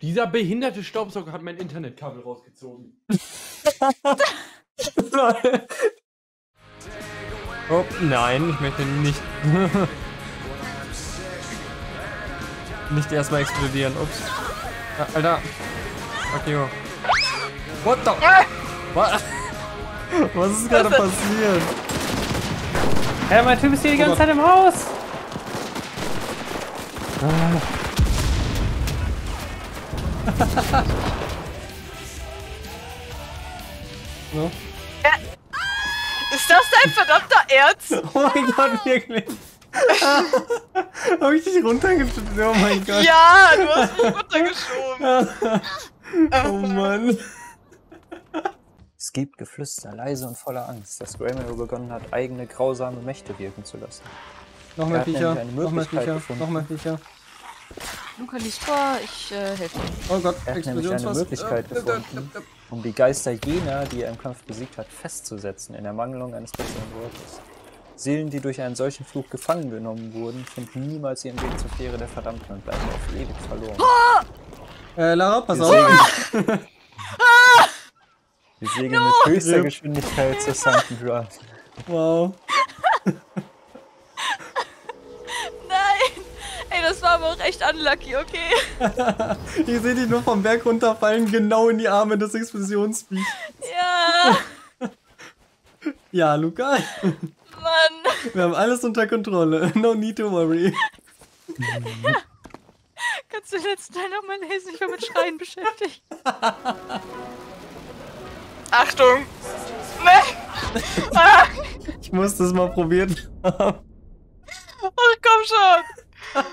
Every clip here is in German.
Dieser behinderte Staubsauger hat mein Internetkabel rausgezogen. Oh nein, ich möchte nicht. Nicht erstmal explodieren. Ups. Alter. Okay, oh. What the? Was ist gerade passiert? Hä, hey, mein Typ ist hier die ganze Zeit im Haus. Ah. So. Ist das dein verdammter Ernst? Oh mein Gott, wirklich. Hab ich dich runtergeschoben? Oh mein Gott. Ja, du hast mich runtergeschoben. Oh Mann. Es gibt Geflüster, leise und voller Angst, dass Graymail begonnen hat, eigene grausame Mächte wirken zu lassen. Noch mehr Viecher, noch mehr Viecher, noch mehr Viecher. Luca liest vor, ich helfe. Oh Gott, er hat nämlich eine Möglichkeit gefunden, um die Geister jener, die er im Kampf besiegt hat, festzusetzen, in Ermangelung eines besseren Wortes. Seelen, die durch einen solchen Fluch gefangen genommen wurden, finden niemals ihren Weg zur Fähre der Verdammten und bleiben auf ewig verloren. Lara, pass auf! Wir segeln mit höchster Geschwindigkeit zur Sunken Drive. Wow. Nein! Ey, das war aber auch echt unlucky, okay? Ich sehe dich nur vom Berg runterfallen, genau in die Arme des Explosionsviechs. Ja! Ja, Luca. Mann! Wir haben alles unter Kontrolle. No need to worry. Ja. Kannst du den letzten Teil nochmal lesen? Ich war mit Schreien beschäftigt. Achtung! Nee. Ah. Ich muss das mal probieren. Ach komm schon!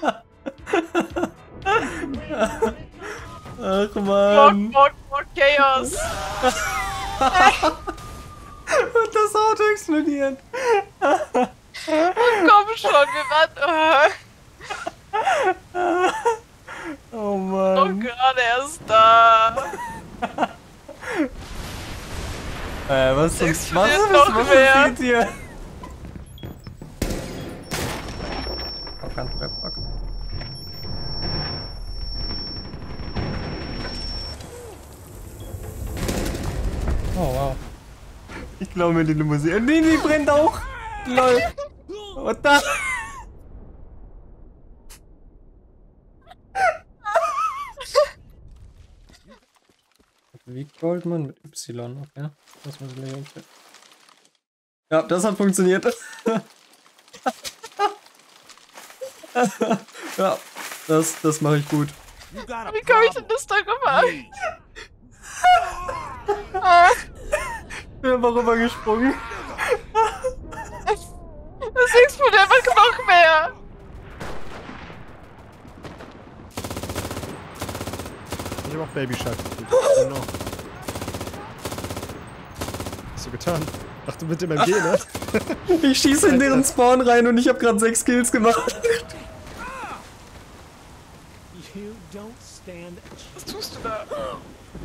Ach man! Mock, Chaos! Und das Auto explodiert! Ach komm schon, wir warten! Oh Mann! Und gerade erst da! Was ist das? Was passiert hier? Okay. Oh wow. Ich glaube mir die Limousine. Nee, die brennt auch! Lol. What the? Wie Goldman mit Y, okay. Das muss ich mir umstellen. Ja, das hat funktioniert. Ja, das mache ich gut. Wie komme ich denn das da rüber? Ich bin aber rübergesprungen. Das explodiert einfach noch mehr. Ich habe auch Baby Shark. Oh no. Hast du getan? Ach, du mit dem MG, ne? Ich schieße in deren Spawn rein und ich habe gerade 6 Kills gemacht. Was tust du da?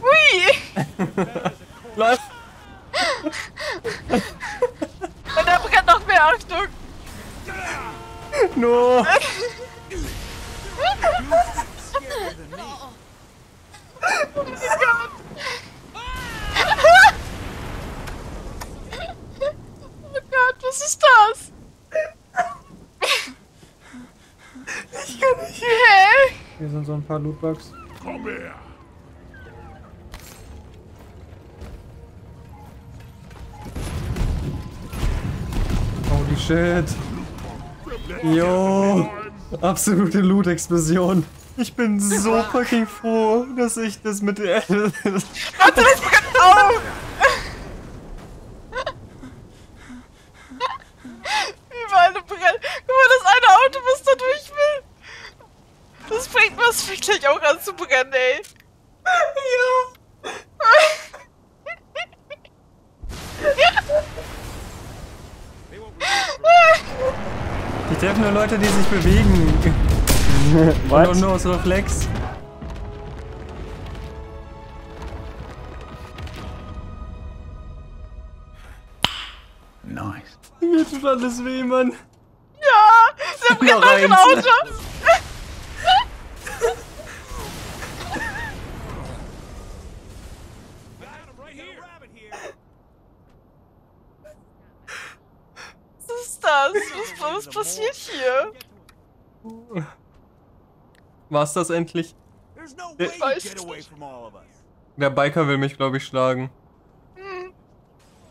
Ui! Lass! Und da brennt noch mehr, Achtung! No! Oh mein Gott! Oh Gott, was ist das? Ich kann nicht mehr. Hier sind so ein paar Lootbugs. Komm her! Holy shit! Yo! Absolute Loot-Explosion! Ich bin so fucking froh, dass ich das mit der... Warte, das brennt auf! Überall brennt... Guck mal, das eine Auto, was da durch will! Das bringt was wirklich auch an zu brennen, ey! Ja! Ich treffe nur Leute, die sich bewegen. What? Und nur aus Reflex. Nice. Mir tut alles weh, Mann. Ja, der brennt auf ein Auto. Was passiert hier? War's das endlich? Der Biker will mich, glaube ich, schlagen.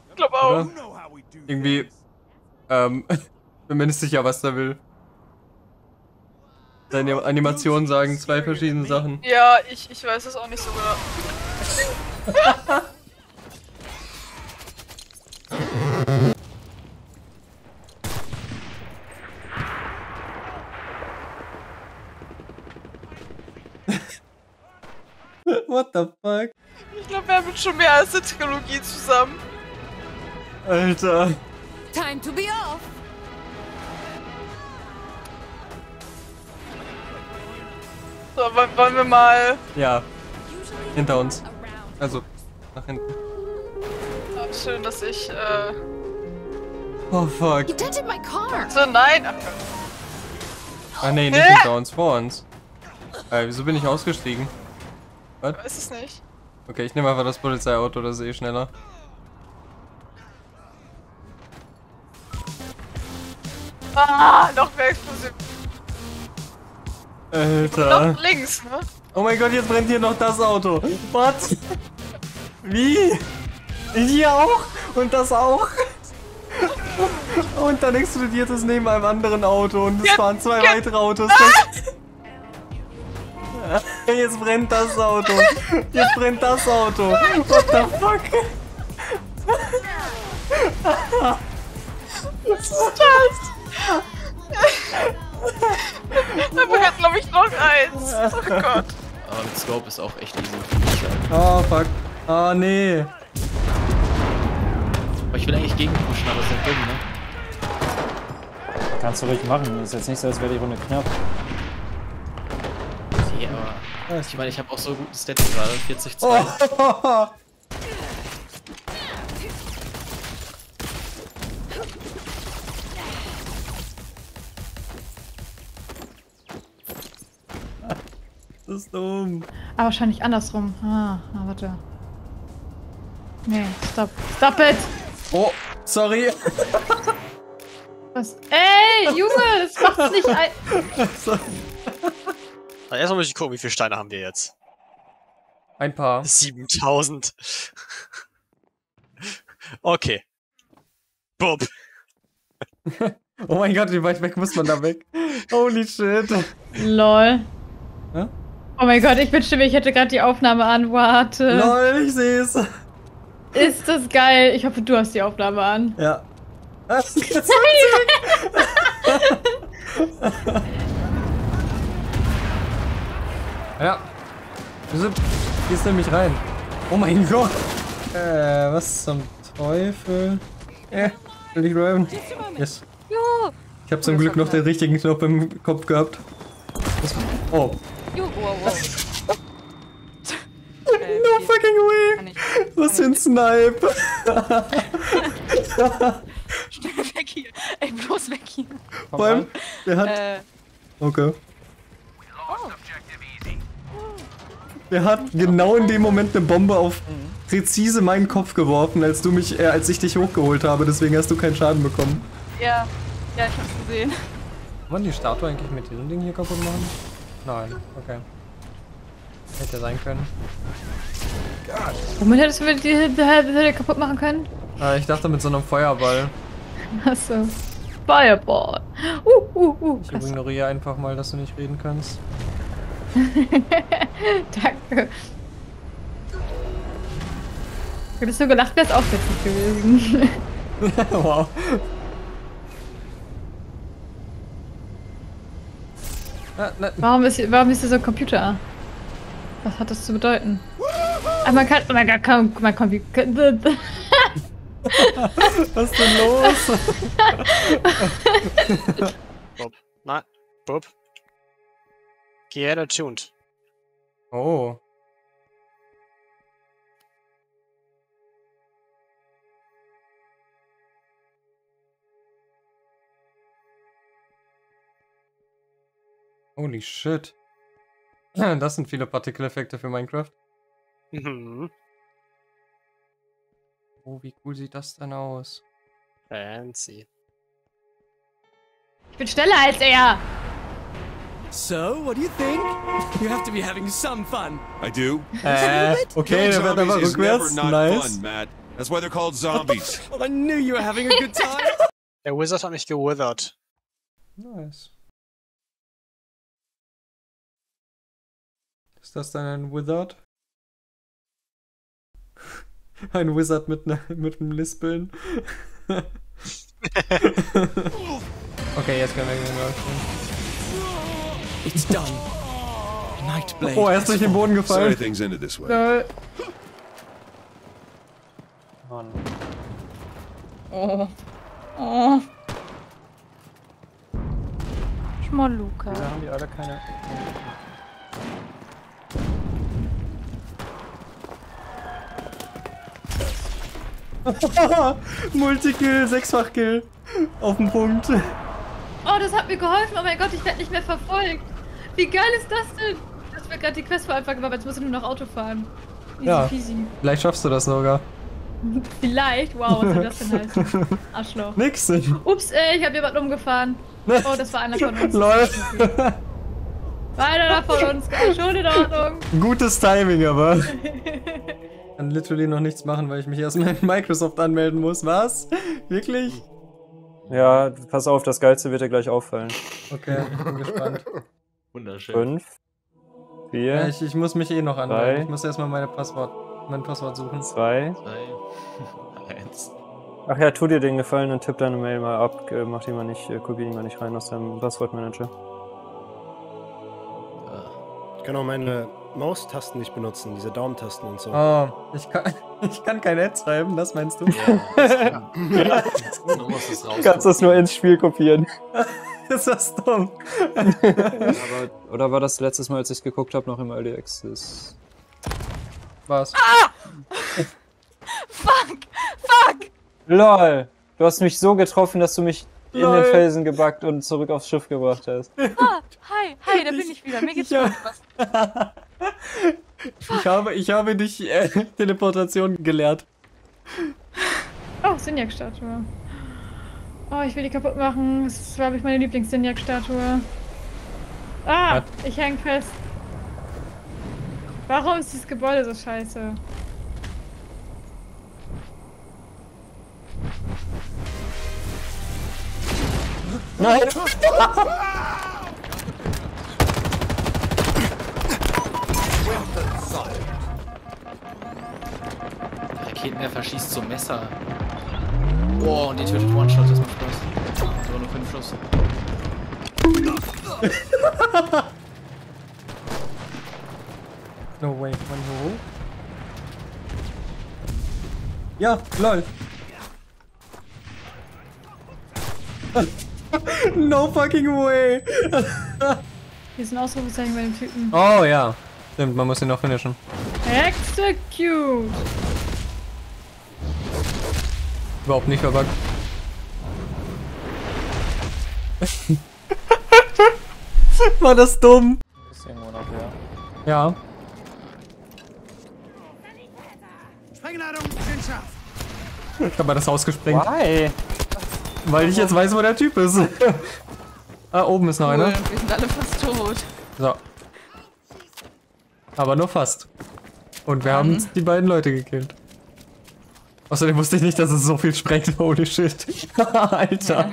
Ich glaube auch. Oder? Irgendwie. Bin mir nicht sicher, was der will. Seine Animationen sagen zwei verschiedene Sachen. Ja, ich weiß es auch nicht so genau. What the fuck? Ich glaube, wir haben jetzt schon mehr als eine Trilogie zusammen. Alter. Time to be off. So, wollen wir mal... Ja. Hinter uns. Also, nach hinten. Oh, schön, dass ich, Oh, fuck. You dented my car. So, nein. Ah, nee, nicht hinter uns, vor uns. Wieso bin ich ausgestiegen? Was? Ich weiß es nicht. Okay, ich nehme einfach das Polizeiauto, das ist eh schneller. Ah, noch mehr Explosion. Alter. Noch links, ne? Oh mein Gott, jetzt brennt hier noch das Auto. Was? Wie? Hier auch? Und das auch? Und dann explodiert es neben einem anderen Auto und es fahren zwei weitere Autos. Jetzt brennt das Auto. Jetzt brennt das Auto. What the fuck? Was ist das? Da brennt, glaube ich, noch eins. Oh Gott. Aber mit Scope ist auch echt easy. Oh fuck. Oh nee. Aber ich will eigentlich gegenpushen, aber es ist nicht drin, ne? Kannst du ruhig machen. Ist jetzt nicht so, als wäre die Runde knapp. Ich meine, ich habe auch so guten Stat gerade, 40-2. Oh. Das ist dumm. Ah, wahrscheinlich andersrum. Ah, warte. Nee, stopp. Stop it! Oh, sorry. Was? Ey, Junge, das macht's nicht ein... Sorry. Also erstmal möchte ich gucken, wie viele Steine haben wir jetzt. Ein paar. 7000. Okay. Bob. Oh mein Gott, wie weit weg muss man da weg? Holy shit. Lol. Hä? Oh mein Gott, ich wünschte mir, ich hätte gerade die Aufnahme an. Warte. Lol, ich seh's. Ist das geil. Ich hoffe, du hast die Aufnahme an. Ja. Das ist witzig. Ja. Gehst du nämlich rein? Oh mein Gott! Was zum Teufel? Will ich graben? Yes. Ich hab zum Glück noch den richtigen Knopf im Kopf gehabt. Oh. No fucking way! Was für ein Snipe! Schnell weg hier! Ey, bloß weg hier! Vor allem, der hat... Okay. Der hat genau in dem Moment eine Bombe auf präzise meinen Kopf geworfen, als du mich, als ich dich hochgeholt habe. Deswegen hast du keinen Schaden bekommen. Ja, ja, ich hab's gesehen. Kann man die Statue eigentlich mit diesem Ding hier kaputt machen? Nein, okay. Hätte ja sein können. God. Womit hättest du die kaputt machen können? Ich dachte mit so einem Feuerball. Achso. Fireball. Ich ignoriere einfach mal, dass du nicht reden kannst. Danke. Hättest du gelacht, wär's auch witzig gewesen. Wow. Warum ist hier so ein Computer? Was hat das zu bedeuten? Ah, man kann... Man kann Was ist denn los? Bob. Na, Bob. Get attuned. Oh. Holy shit. Das sind viele Partikeleffekte für Minecraft. Mhm. Oh, wie cool sieht das denn aus? Fancy. Ich bin schneller als er. So, what do you think? You have to be having some fun. I do. Okay, wir werden einfach rückwärts. Nice. That's why they're called zombies. I knew you were having a good time. Der Wizard hat mich gewithert. Nice. Ist das dann ein Wizard? Ein Wizard mit einem Lispeln. Okay, jetzt können wir gehen. It's done. Nightblade. Oh, er ist durch den Boden gefallen. Mann. Oh. Oh. Schmolluka. Da haben die alle keine. Multikill, 6-fach Kill. Auf den Punkt. Oh, das hat mir geholfen. Oh mein Gott, ich werde nicht mehr verfolgt. Wie geil ist das denn? Das wird gerade die Quest vor einfach gemacht, jetzt musst du nur noch Auto fahren. Easy peasy. Vielleicht schaffst du das sogar. Vielleicht? Wow, was soll das denn heißen? Arschloch. Nix. Ups, ich habe jemanden umgefahren. Oh, das war einer von uns. Läuft. Einer da von uns. Schon in Ordnung. Gutes Timing, aber. Ich kann literally noch nichts machen, weil ich mich erstmal in Microsoft anmelden muss. Was? Wirklich? Ja, pass auf, das Geilste wird dir gleich auffallen. Okay, ich bin gespannt. Wunderschön. 5, 4. Ja, ich muss mich eh noch anmelden. 3, ich muss erstmal mein Passwort suchen. 2, 3, 1. Ach ja, tu dir den Gefallen und tipp deine Mail mal ab. Mach die mal nicht, kopier die mal nicht rein aus deinem Passwortmanager. Ich kann auch meine Maustasten nicht benutzen, diese Daumentasten und so. Oh, ich kann kein Ad schreiben, das meinst du? Ja, du musst es raus. Kannst das nur ins Spiel kopieren. Ist das dumm? Oder war das letztes Mal, als ich geguckt habe, noch im Early Access? Was? Ah! Fuck! Fuck! LOL! Du hast mich so getroffen, dass du mich in den Felsen gebackt und zurück aufs Schiff gebracht hast. Ah, hi, da bin ich wieder. Mir geht's gut. Ich habe dich Teleportation gelehrt. Oh, Sinjak-Statue. Oh, ich will die kaputt machen. Das war, glaube ich, meine Lieblings-Sinjak-Statue. Ah, was? Ich häng fest. Warum ist dieses Gebäude so scheiße? Nein! Der Raketenwerfer schießt zum Messer. Boah, und die tötet One-Shot, das macht Spaß. So, nur 5 Schuss. No way, one hoch. Ja, lol. No fucking way! Hier ist ein Ausrufezeichen bei dem Typen. Oh ja. Stimmt, man muss ihn noch finishen. Execute! Überhaupt nicht verbuggt. War das dumm? Ist irgendwo noch leer. Ja. Sprengladung in Schaft! Ich hab mal das Haus gesprengt. Why? Weil ich jetzt weiß, wo der Typ ist. Ah, oben ist noch einer. Wir sind alle fast tot. So. Aber nur fast. Und wir haben die beiden Leute gekillt. Außerdem wusste ich nicht, dass es so viel sprengt. Holy shit. Alter.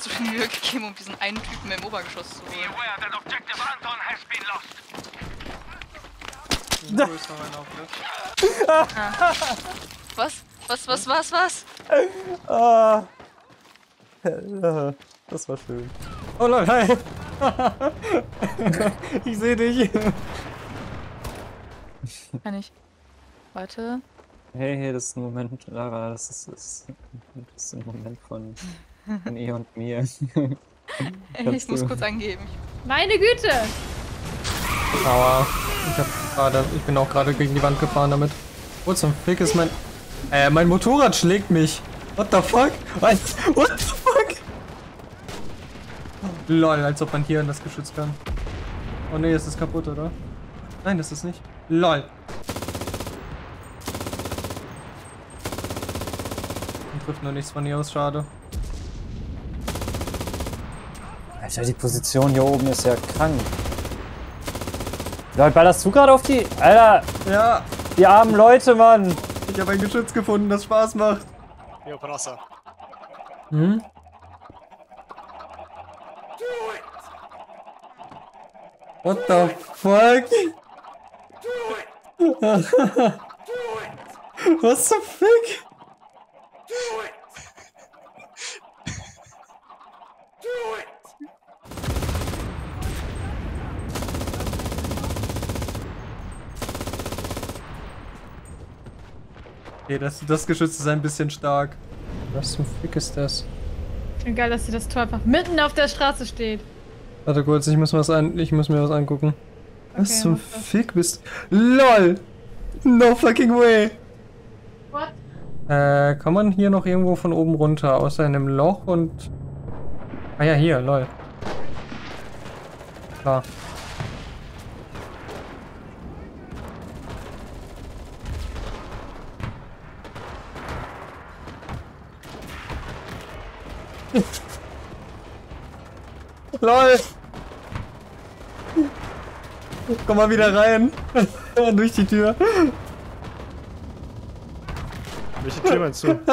Zu viel Mühe gegeben, um diesen einen Typen im Obergeschoss zu holen. Was? Ah. Das war schön. Oh Leute, hi! Ich seh dich! Kann ich. Warte. Hey, das ist ein Moment, Lara, das ist ein Moment von. Von ihr und mir. Ich muss kurz angeben. Meine Güte! Aua. Ich bin auch gerade gegen die Wand gefahren damit. Wo zum Fick ist mein... mein Motorrad schlägt mich. What the fuck? What the fuck? Lol, als ob man hier in das Geschütz kann. Oh ne, ist das kaputt, oder? Nein, das ist nicht. LOL. Und trifft nur nichts von hier aus, schade. Alter, die Position hier oben ist ja krank. Leute, ballerst du gerade auf die... Alter! Ja! Die armen Leute, Mann! Ich habe ein Geschütz gefunden, das Spaß macht. Jo, Panassa. Hm? What the fuck? Do it! What the fuck? Do it! Do it! Okay, das Geschütz ist ein bisschen stark. Was zum Fick ist das? Geil, dass hier das Tor einfach mitten auf der Straße steht. Warte kurz, ich muss mir was angucken. Okay, was zum Fick bist... LOL! No fucking way! What? Kann man hier noch irgendwo von oben runter, außer in einem Loch und... Ah ja, hier, lol. Klar. LOL! Komm mal wieder rein! Durch die Tür! Welche Tür meinst du? Oh,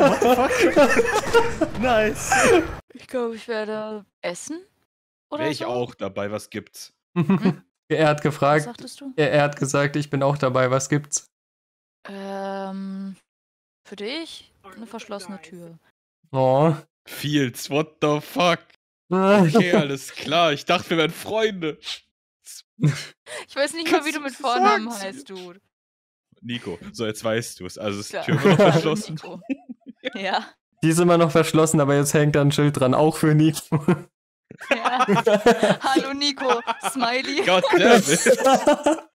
what the fuck? Nice! Ich glaube, ich werde essen. Wäre ich auch dabei, was gibt's? Er hat gefragt. Was sagtest du? Er hat gesagt, ich bin auch dabei, was gibt's? Für dich eine verschlossene Tür. Oh. Fields, what the fuck? Okay, alles klar. Ich dachte, wir wären Freunde. Ich weiß nicht mehr, wie du mit Vornamen heißt, du. Nico. So, jetzt weißt du es. Also ist die Tür immer noch verschlossen. Ja. Die ist immer noch verschlossen, aber jetzt hängt da ein Schild dran. Auch für Nico. Ja. Hallo Nico. Smiley. Goddammit.